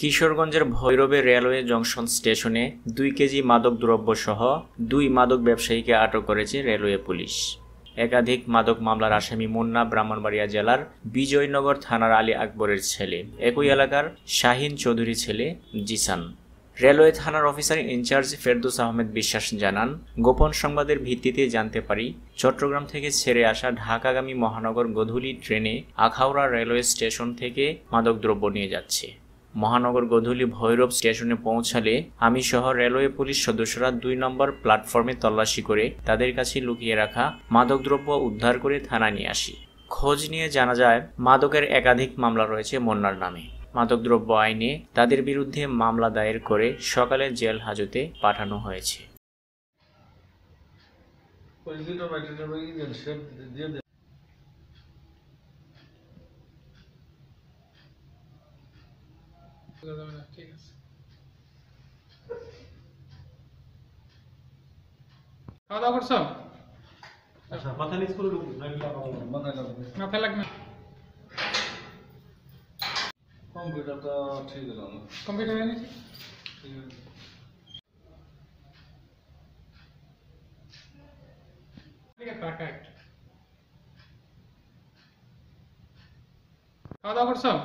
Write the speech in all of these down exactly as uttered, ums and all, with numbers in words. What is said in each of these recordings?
किशोरगंजेर भैरवे railway junction स्टेशने दुई KG मादक द्रव्य सह दुई मादक व्यवसायीके आटक करेছে रेलवे पुलिश। एकाधिक मादक मामलार आसामी मुन्ना ब्राह्मणबाड़िया जेलार विजयनगर थानार आली आकबरेर छेले, एकई एलाकार शाहीन चौधुरी छेले जिसान। रेलवे थानार अफिसार इनचार्ज फेरदौस आहमेद विश्वास जानान, गोपन संबादेर भित्तिते जानते पारी चट्टग्राम थेके छेड़े आसा ढाकागामी महानगर गधुली ट्रेने आखाउड़ा रेलवे स्टेशन थेके मादक द्रव्य निये जाच्छे। महानगर गधुली भैरव स्टेशने पौंछाले आमी सह रेलवे पुलिश सदस्यरा दुई नम्बर प्लैटफर्मे तल्लाशी करे तादेर काछे लुकिये राखा मादक द्रव्य उद्धार करे थाना निये आसि। खोज निये जाना जाय मादकेर एकाधिक मामला रयेछे मोन्नार नामे। मादक द्रव्य आईने तादेर बिरुद्धे मामला दायर करे सकाले जेल हाजते पाठानो हयेछे। कंप्यूटर तो ठीक है ना, कंप्यूटर है नहीं ठीक है। पैकेट खा दो कर सब।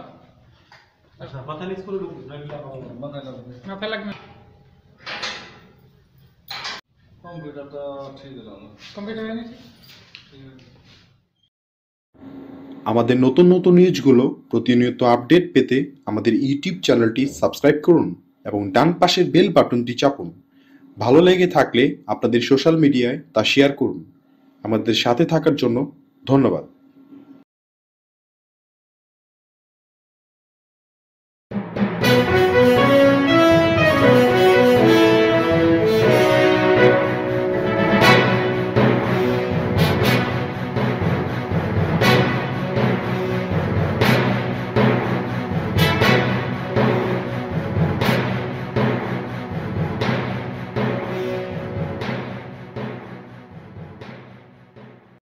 अच्छा पता नहीं स्कूल रुक नहीं लगा होगा, मत लगा ना फैलक में। कंप्यूटर तो ठीक है ना, कंप्यूटर है नहीं ठीक है। আমাদের নতুন নতুন নিউজগুলো প্রতিনিয়ত আপডেট পেতে আমাদের ইউটিউব চ্যানেলটি সাবস্ক্রাইব করুন এবং ডান পাশের বেল বাটনটি চাপুন। ভালো লেগে থাকলে আপনাদের সোশ্যাল মিডিয়ায় তা শেয়ার করুন। আমাদের সাথে থাকার জন্য ধন্যবাদ।